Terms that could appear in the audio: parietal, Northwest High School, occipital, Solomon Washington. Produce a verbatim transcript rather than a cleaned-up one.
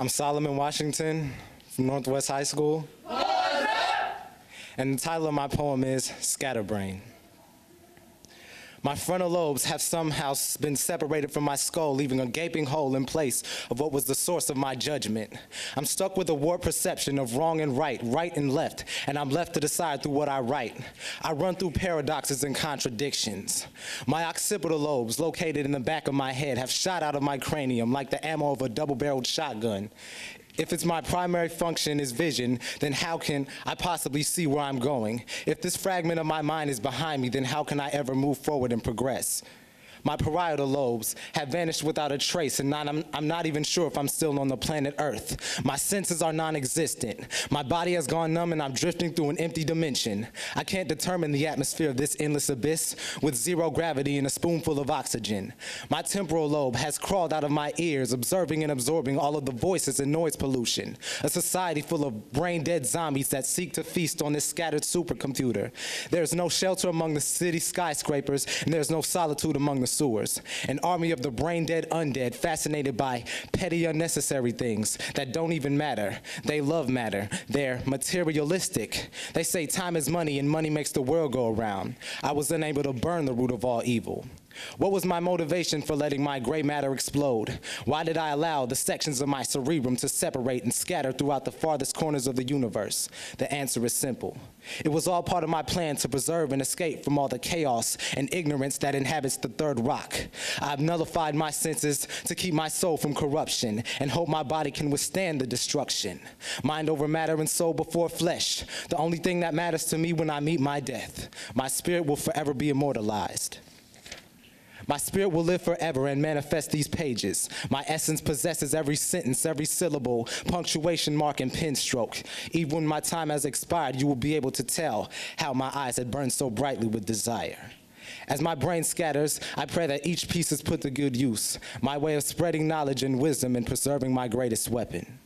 I'm Solomon Washington from Northwest High School. And the title of my poem is Scatterbrain. My frontal lobes have somehow been separated from my skull, leaving a gaping hole in place of what was the source of my judgment. I'm stuck with a warped perception of wrong and right, right and left, and I'm left to decide through what I write. I run through paradoxes and contradictions. My occipital lobes, located in the back of my head, have shot out of my cranium like the ammo of a double-barreled shotgun. If it's my primary function is vision, then how can I possibly see where I'm going? If this fragment of my mind is behind me, then how can I ever move forward and progress? My parietal lobes have vanished without a trace, and not, I'm, I'm not even sure if I'm still on the planet Earth. My senses are non-existent. My body has gone numb, and I'm drifting through an empty dimension. I can't determine the atmosphere of this endless abyss with zero gravity and a spoonful of oxygen. My temporal lobe has crawled out of my ears, observing and absorbing all of the voices and noise pollution, a society full of brain-dead zombies that seek to feast on this scattered supercomputer. There's no shelter among the city skyscrapers, and there's no solitude among the sewers. An army of the brain-dead undead, fascinated by petty, unnecessary things that don't even matter. They love matter. They're materialistic. They say time is money and money makes the world go around. I was unable to burn the root of all evil. What was my motivation for letting my gray matter explode? Why did I allow the sections of my cerebrum to separate and scatter throughout the farthest corners of the universe? The answer is simple. It was all part of my plan to preserve and escape from all the chaos and ignorance that inhabits the third rock. I've nullified my senses to keep my soul from corruption and hope my body can withstand the destruction. Mind over matter and soul before flesh. The only thing that matters to me when I meet my death. My spirit will forever be immortalized. My spirit will live forever and manifest these pages. My essence possesses every sentence, every syllable, punctuation mark, and pen stroke. Even when my time has expired, you will be able to tell how my eyes had burned so brightly with desire. As my brain scatters, I pray that each piece is put to good use, my way of spreading knowledge and wisdom and preserving my greatest weapon.